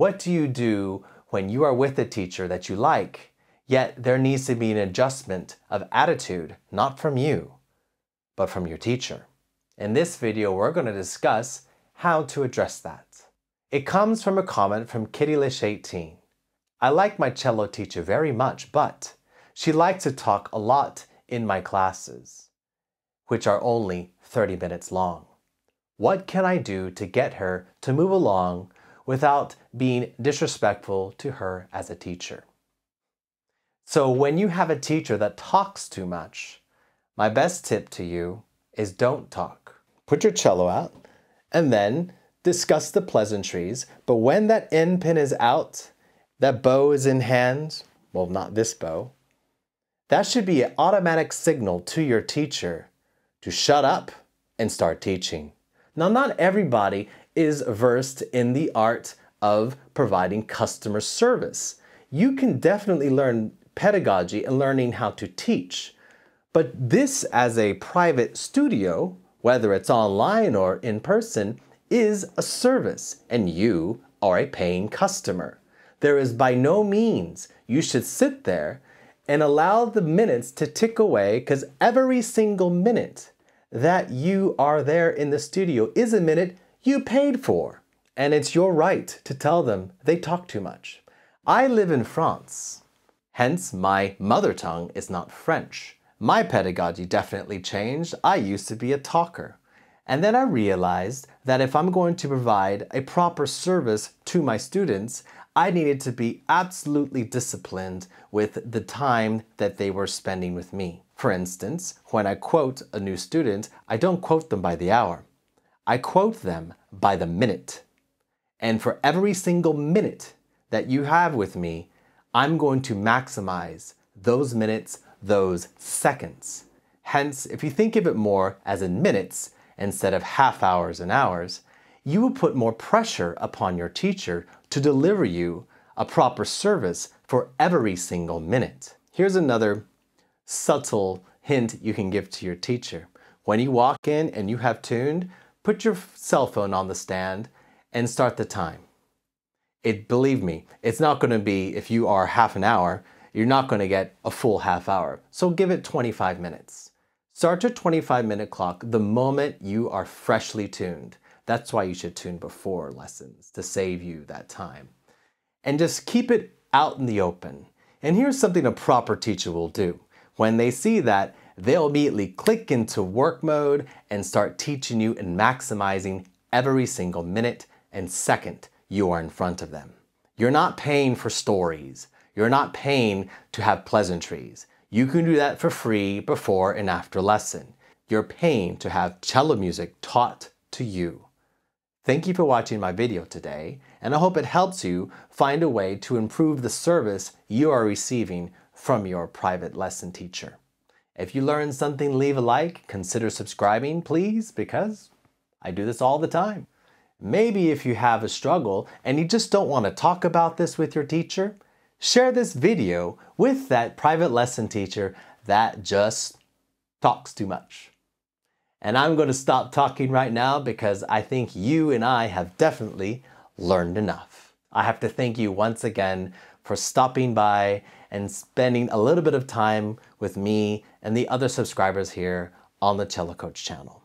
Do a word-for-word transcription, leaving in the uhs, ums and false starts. What do you do when you are with a teacher that you like, yet there needs to be an adjustment of attitude, not from you, but from your teacher? In this video, we're going to discuss how to address that. It comes from a comment from Kittylish eighteen. I like my cello teacher very much, but she likes to talk a lot in my classes, which are only thirty minutes long. What can I do to get her to move along without being disrespectful to her as a teacher? So when you have a teacher that talks too much, my best tip to you is don't talk. Put your cello out and then discuss the pleasantries, but when that end pin is out, that bow is in hand, well, not this bow, that should be an automatic signal to your teacher to shut up and start teaching. Now, not everybody is versed in the art of providing customer service. You can definitely learn pedagogy and learning how to teach, but this as a private studio, whether it's online or in person, is a service and you are a paying customer. There is by no means you should sit there and allow the minutes to tick away, because every single minute that you are there in the studio is a minute you paid for. And it's your right to tell them they talk too much. I live in France, hence my mother tongue is not French. My pedagogy definitely changed. I used to be a talker. And then I realized that if I'm going to provide a proper service to my students, I needed to be absolutely disciplined with the time that they were spending with me. For instance, when I quote a new student, I don't quote them by the hour. I quote them by the minute. And for every single minute that you have with me, I'm going to maximize those minutes, those seconds. Hence, if you think of it more as in minutes instead of half hours and hours, you will put more pressure upon your teacher to deliver you a proper service for every single minute. Here's another subtle hint you can give to your teacher. When you walk in and you have tuned, put your cell phone on the stand and start the time. It, believe me, it's not going to be, if you are half an hour, you're not going to get a full half hour. So give it twenty-five minutes. Start your twenty-five minute clock the moment you are freshly tuned. That's why you should tune before lessons, to save you that time. And just keep it out in the open. And here's something a proper teacher will do. When they see that, they'll immediately click into work mode and start teaching you and maximizing every single minute and second you are in front of them. You're not paying for stories. You're not paying to have pleasantries. You can do that for free before and after lesson. You're paying to have cello music taught to you. Thank you for watching my video today, and I hope it helps you find a way to improve the service you are receiving from your private lesson teacher. If you learned something, leave a like, consider subscribing, please, because I do this all the time. Maybe if you have a struggle and you just don't want to talk about this with your teacher, share this video with that private lesson teacher that just talks too much. And I'm going to stop talking right now because I think you and I have definitely learned enough. I have to thank you once again for stopping by and spending a little bit of time with me and the other subscribers here on the Cello Coach channel.